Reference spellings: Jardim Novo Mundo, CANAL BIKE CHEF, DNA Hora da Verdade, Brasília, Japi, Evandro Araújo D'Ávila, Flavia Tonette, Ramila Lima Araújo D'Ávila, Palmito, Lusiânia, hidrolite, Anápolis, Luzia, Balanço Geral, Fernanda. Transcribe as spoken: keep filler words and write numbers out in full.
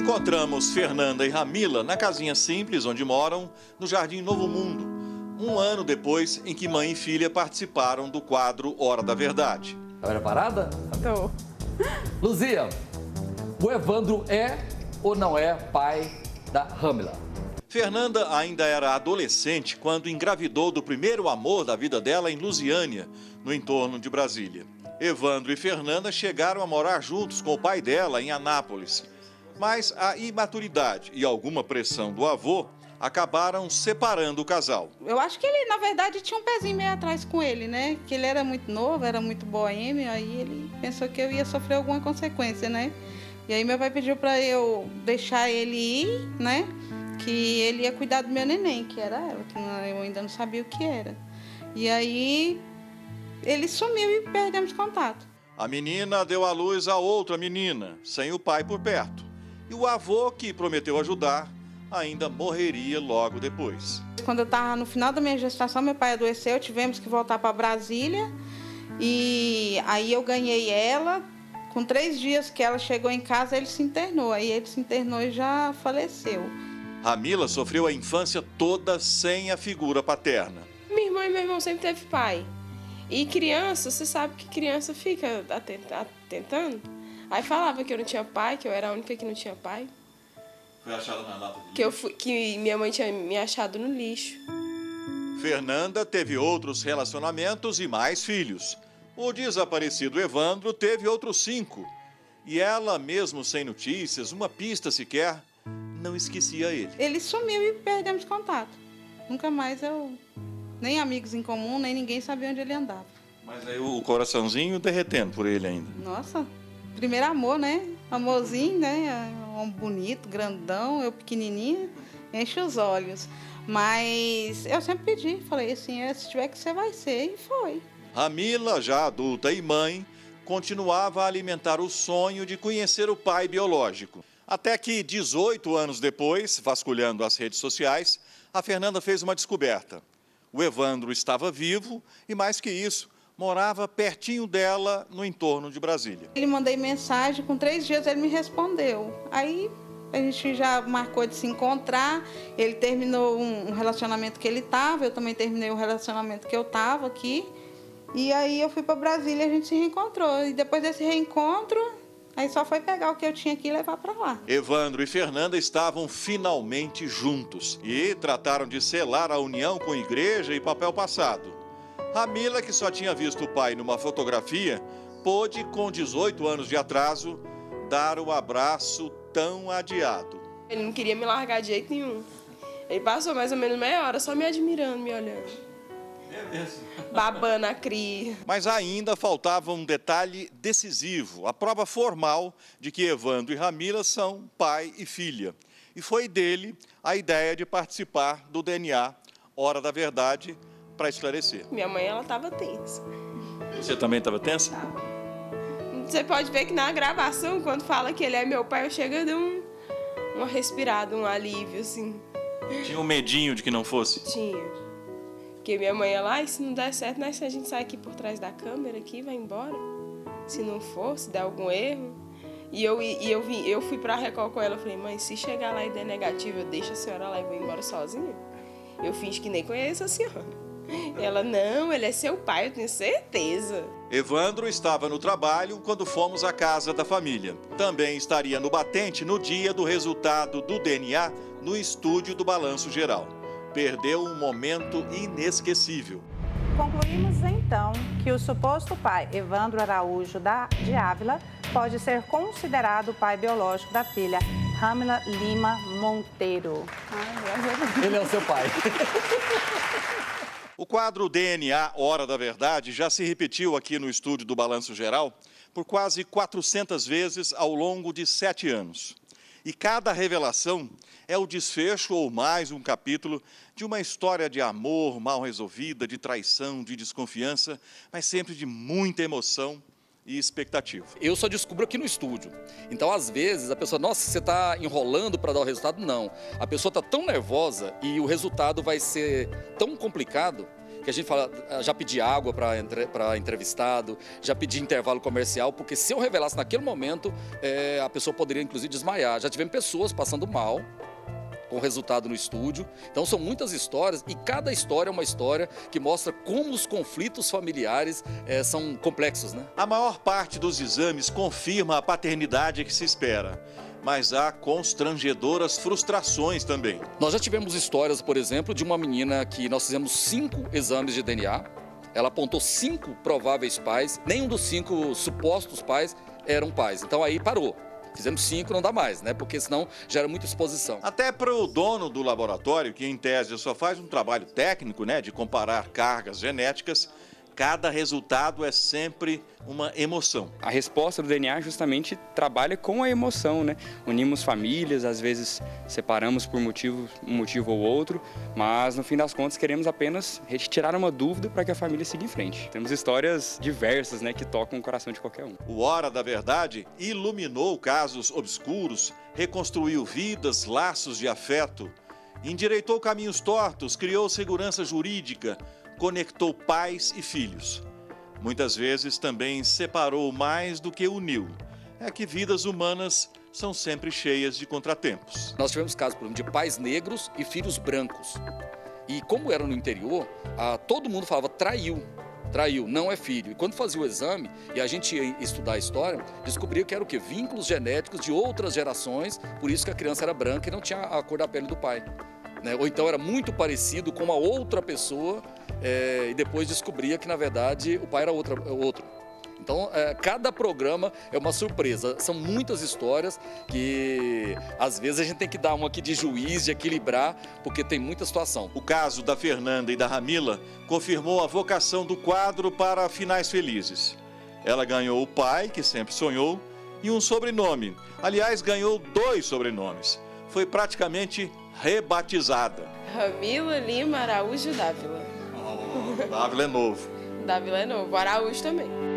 Encontramos Fernanda e Ramila na casinha simples onde moram, no Jardim Novo Mundo, um ano depois em que mãe e filha participaram do quadro Hora da Verdade. Tá preparada? Tô. Luzia, o Evandro é ou não é pai da Ramila? Fernanda ainda era adolescente quando engravidou do primeiro amor da vida dela em Lusiânia, no entorno de Brasília. Evandro e Fernanda chegaram a morar juntos com o pai dela em Anápolis, mas a imaturidade e alguma pressão do avô acabaram separando o casal. Eu acho que ele, na verdade, tinha um pezinho meio atrás com ele, né? Que ele era muito novo, era muito boêmio, aí ele pensou que eu ia sofrer alguma consequência, né? E aí meu pai pediu pra eu deixar ele ir, né? Que ele ia cuidar do meu neném, que era ela, que eu ainda não sabia o que era. E aí ele sumiu e perdemos contato. A menina deu à luz a outra menina, sem o pai por perto. E o avô, que prometeu ajudar, ainda morreria logo depois. Quando eu estava no final da minha gestação, meu pai adoeceu, tivemos que voltar para Brasília. E aí eu ganhei ela. Com três dias que ela chegou em casa, ele se internou. Aí ele se internou e já faleceu. Ramila sofreu a infância toda sem a figura paterna. Minha irmã e meu irmão sempre teve pai. E criança, você sabe que criança fica tentando. Aí falava que eu não tinha pai, que eu era a única que não tinha pai. Foi achado na lata de lixo. Que, eu fui, que minha mãe tinha me achado no lixo. Fernanda teve outros relacionamentos e mais filhos. O desaparecido Evandro teve outros cinco. E ela, mesmo sem notícias, uma pista sequer, não esquecia ele. Ele sumiu e perdemos contato. Nunca mais eu... Nem amigos em comum, nem ninguém sabia onde ele andava. Mas aí o coraçãozinho derretendo por ele ainda. Nossa, primeiro amor, né? Amorzinho, né? Um bonito, grandão, eu pequenininha, enche os olhos. Mas eu sempre pedi, falei assim, se tiver que você vai ser, e foi. Ramila, já adulta e mãe, continuava a alimentar o sonho de conhecer o pai biológico. Até que, dezoito anos depois, vasculhando as redes sociais, a Fernanda fez uma descoberta. O Evandro estava vivo e, mais que isso, morava pertinho dela, no entorno de Brasília. Ele mandei mensagem, com três dias ele me respondeu. Aí a gente já marcou de se encontrar, ele terminou um relacionamento que ele estava, eu também terminei o relacionamento que eu estava aqui. E aí eu fui para Brasília e a gente se reencontrou. E depois desse reencontro, aí só foi pegar o que eu tinha aqui e levar para lá. Evandro e Fernanda estavam finalmente juntos e trataram de selar a união com a igreja e papel passado. Ramila, que só tinha visto o pai numa fotografia, pôde, com dezoito anos de atraso, dar o abraço tão adiado. Ele não queria me largar de jeito nenhum. Ele passou mais ou menos meia hora só me admirando, me olhando. Babando a cria. Mas ainda faltava um detalhe decisivo, a prova formal de que Evandro e Ramila são pai e filha. E foi dele a ideia de participar do D N A Hora da Verdade, para esclarecer. Minha mãe, ela estava tensa. Você também estava tensa? Tava. Você pode ver que na gravação, quando fala que ele é meu pai, eu chego a dar um, um respirado, um alívio, assim. Tinha um medinho de que não fosse? Tinha. Porque minha mãe, ela, ah, se não der certo, né, se a gente sai aqui por trás da câmera, aqui, vai embora. Se não for, se der algum erro. E eu, e eu, vim, eu fui pra Record com ela, eu falei, mãe, se chegar lá e der negativo, eu deixo a senhora lá e vou embora sozinha. Eu finjo que nem conheço a senhora. Ela, não, ele é seu pai, eu tenho certeza. Evandro estava no trabalho quando fomos à casa da família. Também estaria no batente no dia do resultado do D N A no estúdio do Balanço Geral. Perdeu um momento inesquecível. Concluímos então que o suposto pai, Evandro Araújo D'Ávila, pode ser considerado o pai biológico da filha, Ramila Lima Monteiro. Ele é o seu pai. O quadro D N A Hora da Verdade já se repetiu aqui no estúdio do Balanço Geral por quase quatrocentas vezes ao longo de sete anos. E cada revelação é o desfecho ou mais um capítulo de uma história de amor mal resolvida, de traição, de desconfiança, mas sempre de muita emoção e expectativa. Eu só descubro aqui no estúdio. Então, às vezes, a pessoa, nossa, você está enrolando para dar o resultado? Não. A pessoa está tão nervosa e o resultado vai ser tão complicado que a gente fala, já pedi água para entrevistado, já pedi intervalo comercial, porque se eu revelasse naquele momento, é, a pessoa poderia inclusive desmaiar. Já tivemos pessoas passando mal, com resultado no estúdio. Então são muitas histórias e cada história é uma história que mostra como os conflitos familiares é, são complexos, né? A maior parte dos exames confirma a paternidade que se espera, mas há constrangedoras frustrações também. Nós já tivemos histórias, por exemplo, de uma menina que nós fizemos cinco exames de D N A, ela apontou cinco prováveis pais, nenhum dos cinco supostos pais eram pais, então aí parou. Fizemos cinco, não dá mais, né? Porque senão gera muita exposição. Até para o dono do laboratório, que em tese só faz um trabalho técnico, né? De comparar cargas genéticas, cada resultado é sempre uma emoção. A resposta do D N A justamente trabalha com a emoção, né? Unimos famílias, às vezes separamos por motivo, um motivo ou outro, mas no fim das contas queremos apenas retirar uma dúvida para que a família siga em frente. Temos histórias diversas, né, que tocam o coração de qualquer um. O Hora da Verdade iluminou casos obscuros, reconstruiu vidas, laços de afeto, endireitou caminhos tortos, criou segurança jurídica, conectou pais e filhos. Muitas vezes também separou mais do que uniu. É que vidas humanas são sempre cheias de contratempos. Nós tivemos casos, por exemplo, de pais negros e filhos brancos. E como era no interior, a, todo mundo falava traiu, traiu, não é filho. E quando fazia o exame e a gente ia estudar a história, descobriu que era o quê? Vínculos genéticos de outras gerações, por isso que a criança era branca e não tinha a cor da pele do pai. Né? Ou então era muito parecido com uma outra pessoa, é, e depois descobria que, na verdade, o pai era outra, outro. Então, é, cada programa é uma surpresa. São muitas histórias que, às vezes, a gente tem que dar uma aqui de juiz, de equilibrar, porque tem muita situação. O caso da Fernanda e da Ramila confirmou a vocação do quadro para finais felizes. Ela ganhou o pai, que sempre sonhou, e um sobrenome. Aliás, ganhou dois sobrenomes. Foi praticamente rebatizada. Ramila Lima Araújo D'Ávila. Oh, D'Ávila é novo. D'Ávila é novo, Araújo também.